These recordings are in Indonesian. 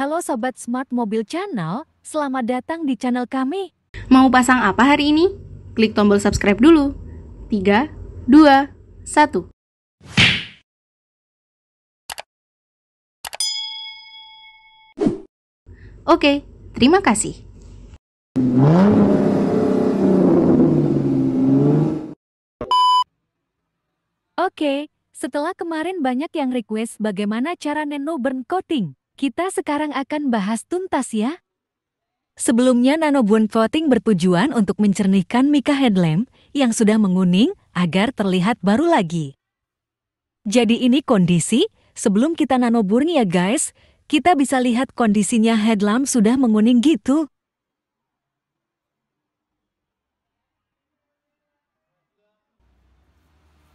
Halo Sobat Smart Mobil Channel, selamat datang di channel kami. Mau pasang apa hari ini? Klik tombol subscribe dulu. 3, 2, 1. Oke, terima kasih. Oke, setelah kemarin banyak yang request bagaimana cara Nano Burn coating, kita sekarang akan bahas tuntas ya. Sebelumnya Nano Burn coating bertujuan untuk mencernihkan mika headlamp yang sudah menguning agar terlihat baru lagi. Jadi ini kondisi sebelum kita Nano Burn ya guys, kita bisa lihat kondisinya headlamp sudah menguning gitu.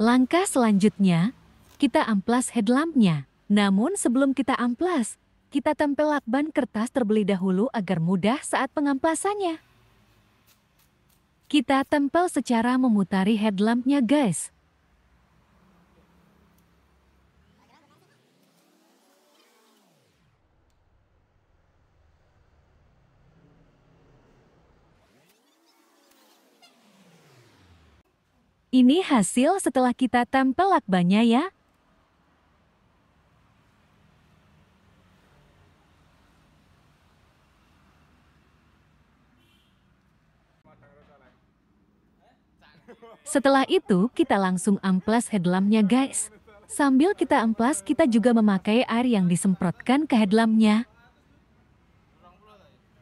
Langkah selanjutnya, kita amplas headlampnya. Namun sebelum kita amplas, kita tempel lakban kertas terbeli dahulu agar mudah saat pengamplasannya. Kita tempel secara memutari headlampnya guys. Ini hasil setelah kita tempel lakbannya ya. Setelah itu kita langsung amplas headlampnya guys. Sambil kita amplas kita juga memakai air yang disemprotkan ke headlampnya.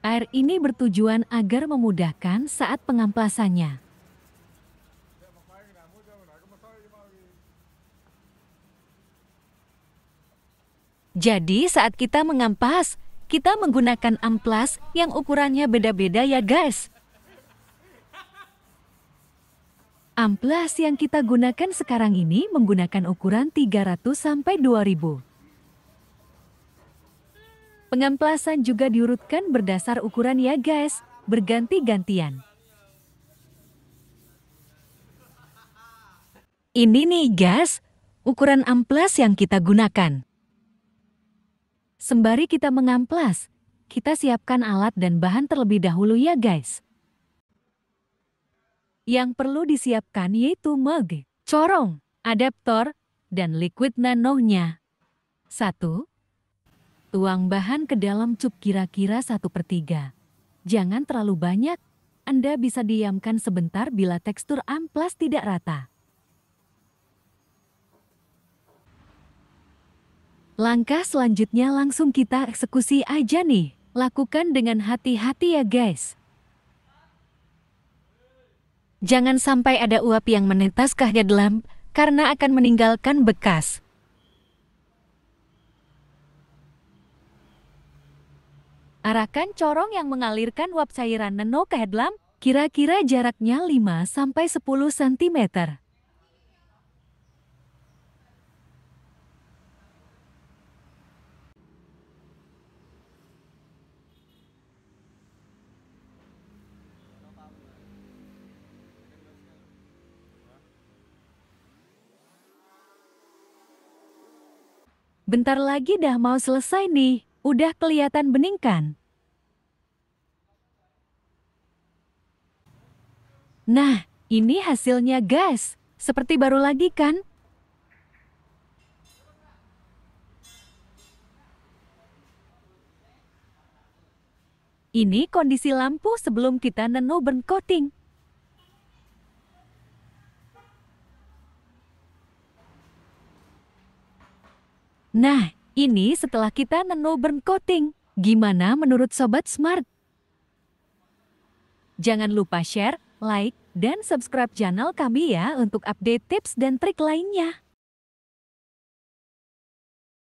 Air ini bertujuan agar memudahkan saat pengamplasannya. Jadi saat kita mengampas, kita menggunakan amplas yang ukurannya beda-beda ya guys. Amplas yang kita gunakan sekarang ini menggunakan ukuran 300–2000. Pengamplasan juga diurutkan berdasar ukuran ya guys, berganti-gantian. Ini nih guys, ukuran amplas yang kita gunakan. Sembari kita mengamplas, kita siapkan alat dan bahan terlebih dahulu ya guys. Yang perlu disiapkan yaitu mug, corong, adaptor, dan liquid nanonya. 1. Tuang bahan ke dalam cup kira-kira 1/3. Jangan terlalu banyak, Anda bisa diamkan sebentar bila tekstur amplas tidak rata. Langkah selanjutnya langsung kita eksekusi aja nih. Lakukan dengan hati-hati ya guys. Jangan sampai ada uap yang menetes ke headlamp karena akan meninggalkan bekas. Arahkan corong yang mengalirkan uap cairan nano ke headlamp kira-kira jaraknya 5–10 cm. Bentar lagi dah mau selesai nih, udah kelihatan bening kan? Nah, ini hasilnya guys, seperti baru lagi kan? Ini kondisi lampu sebelum kita Nano Burn coating. Nah, ini setelah kita Nano Burn coating. Gimana menurut Sobat Smart? Jangan lupa share, like, dan subscribe channel kami ya untuk update tips dan trik lainnya.